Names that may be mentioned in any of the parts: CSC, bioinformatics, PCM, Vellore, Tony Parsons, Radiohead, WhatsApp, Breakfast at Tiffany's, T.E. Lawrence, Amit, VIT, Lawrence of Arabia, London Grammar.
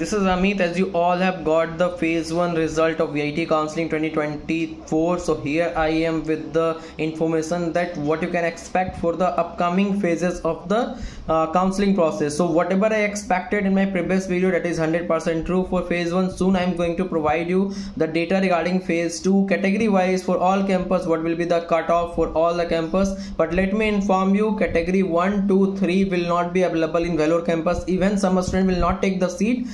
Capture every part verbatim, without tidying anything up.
This is Amit. As you all have got the phase one result of V I T counseling twenty twenty-four, so here I am with the information that what you can expect for the upcoming phases of the uh, counseling process. So whatever I expected in my previous video, that is one hundred percent true for phase one. Soon I am going to provide you the data regarding phase two category wise for all campus, what will be the cutoff for all the campus. But let me inform you, category one, two, three will not be available in Vellore campus. Even some student will not take the seat.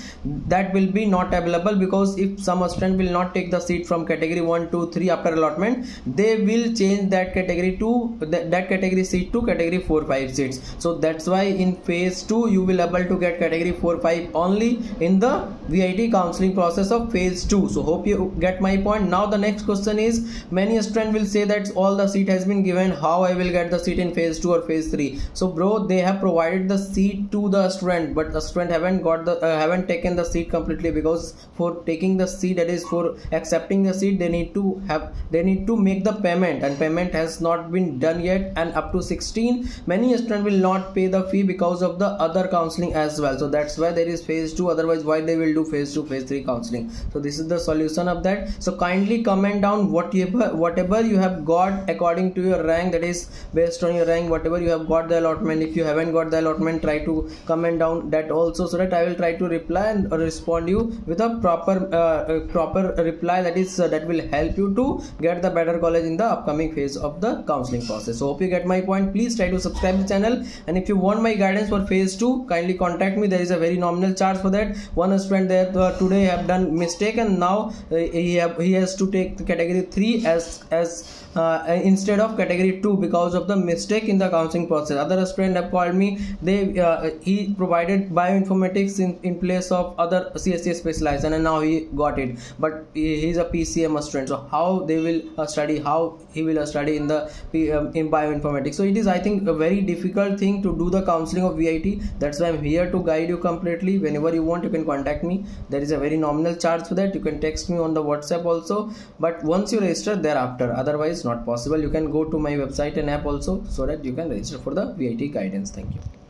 That will be not available, because if some student will not take the seat from category one, two, three after allotment, they will change that category to that, that category seat to category four, five seats. So that's why in phase two you will able to get category four, five only in the V I T counseling process of phase two. So hope you get my point. Now the next question is, many student will say that all the seat has been given, how I will get the seat in phase two or phase three. So bro, they have provided the seat to the student, but the student haven't got the uh, haven't taken the seat completely, because for taking the seat, that is for accepting the seat, they need to have they need to make the payment, and payment has not been done yet. And up to sixteen, many students will not pay the fee because of the other counseling as well. So that's why there is phase two, otherwise why they will do phase two, phase three counseling. So this is the solution of that. So kindly comment down whatever whatever you have got according to your rank, that is based on your rank, whatever you have got the allotment. If you haven't got the allotment, try to comment down that also, so that I will try to reply and or respond you with a proper uh, proper reply, that is uh, that will help you to get the better college in the upcoming phase of the counseling process. So hope you get my point. Please try to subscribe the channel, and if you want my guidance for phase two, kindly contact me. There is a very nominal charge for that. One student there uh, today have done mistake, and now uh, he, have, he has to take the category three as as uh, instead of category two because of the mistake in the counseling process. Other student have called me, they uh, he provided bioinformatics in, in place of Of other C S C specialization, and now he got it, but he is a P C M student. So how they will uh, study, how he will uh, study in the P, um, in bioinformatics. So it is, I think, a very difficult thing to do the counseling of V I T. That's why I'm here to guide you completely. Whenever you want, you can contact me. There is a very nominal charge for that. You can text me on the WhatsApp also, but once you register, thereafter, otherwise not possible. You can go to my website and app also, so that you can register for the V I T guidance. Thank you.